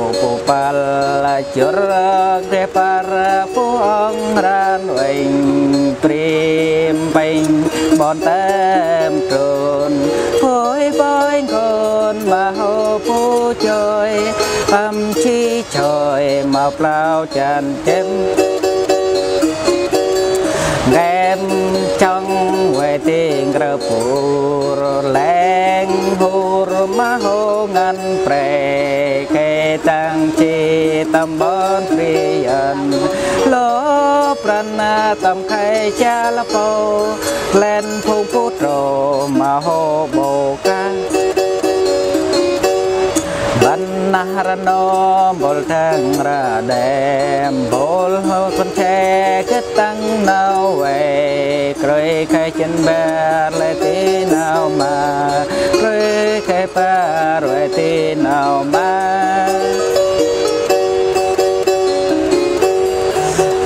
Kupal churuk de para puong ran wing prim ping bon tem trun phối bói ngôn mà hô phú chơi âm chi trời mọc lao tràn chém đem trong quê tiếng rơ phù lén hù mà hô ngân prè kê tăng chi tâm bon tri ẩn lô prana tâm khai cha la phô lên phù phú trồ mà hô bồ ca ban naharano bol thang ra đem bol hô con che kết tăng nào về rồi khai chân ba lại tí nào mà rồi khai ba rồi tí nào mà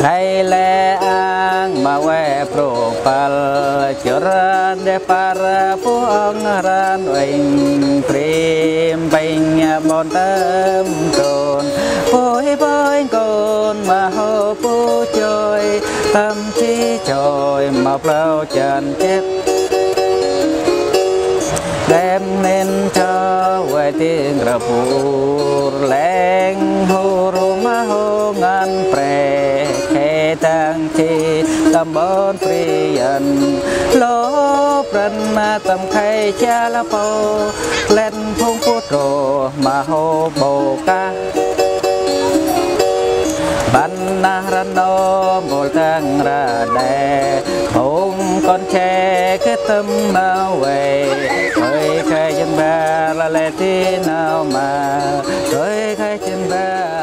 khai lẽ ăn mà quê pro pal chở để para puong ran oanh prim ping bon tâm trồn phối bói cồn mà hô phú chơi tâm trí trời mọc lao tràn chép đem nên cho quê tiếng rập phù lén hô rung mà hô ngăn prè khê tăng chi tâm bốn priyan lô pran ma tâm khai cha la phô lên phong phú trồ mà hô bồ ca ban na ran no bồ tăng ra đề hùng con che cái tâm bao về rồi khai chân ba là lệ thế nào mà rồi khai chân ba